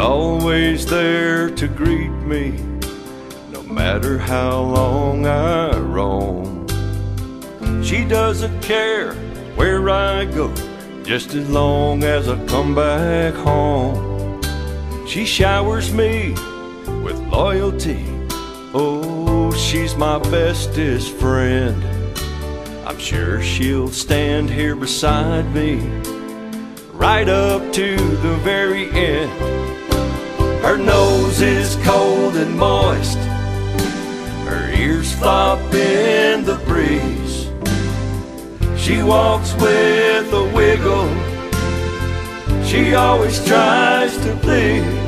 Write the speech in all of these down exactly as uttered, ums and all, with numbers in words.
always there to greet me, no matter how long I roam. She doesn't care where I go, just as long as I come back home. She showers me with loyalty, oh, she's my bestest friend. I'm sure she'll stand here beside me, right up to the very end. Her nose is cold and moist, her ears flop in the breeze. She walks with a wiggle, she always tries to please.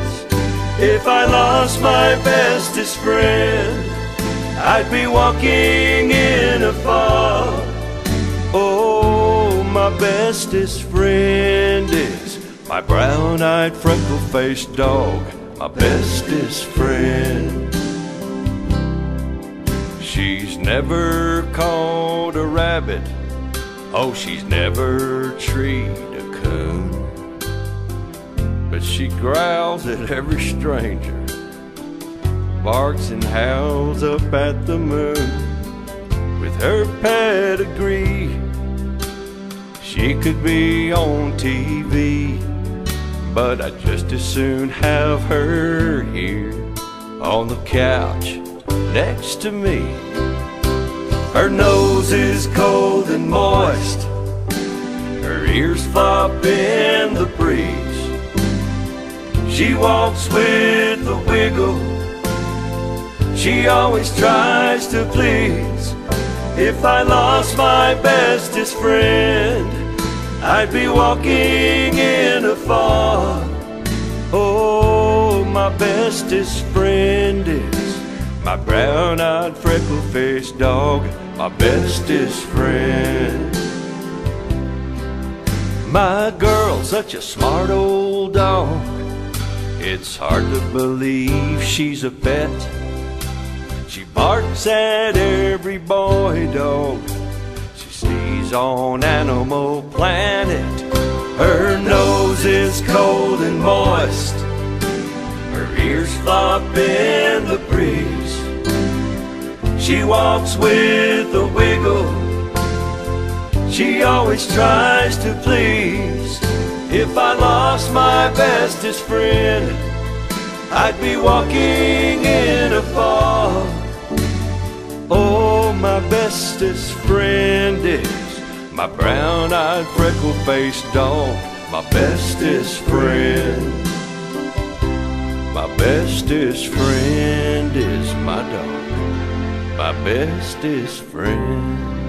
If I lost my bestest friend, I'd be walking in a fog. Oh, my bestest friend is my brown-eyed, freckle-faced dog, my bestest friend. She's never caught a rabbit, oh, she's never treed a coon, but she growls at every stranger, barks and howls up at the moon. With her pedigree, she could be on T V, but I'd just as soon have her here on the couch next to me. Her nose is cold and moist, her ears flop in the breeze. She walks with a wiggle, she always tries to please. If I lost my bestest friend, I'd be walking in a fog. Oh, my bestest friend is my brown-eyed, freckle-faced dog, my bestest friend. My girl's such a smart old dog, it's hard to believe she's a pet. She barks at every boy dog she sees on Animal Planet. Her nose is cold and moist, her ears flop in the breeze. She walks with a wiggle, she always tries to please. If I lost my bestest friend, I'd be walking in a fog. Oh, my bestest friend is my brown-eyed, freckle-faced dog, my bestest friend. My bestest friend is my dog, my bestest friend.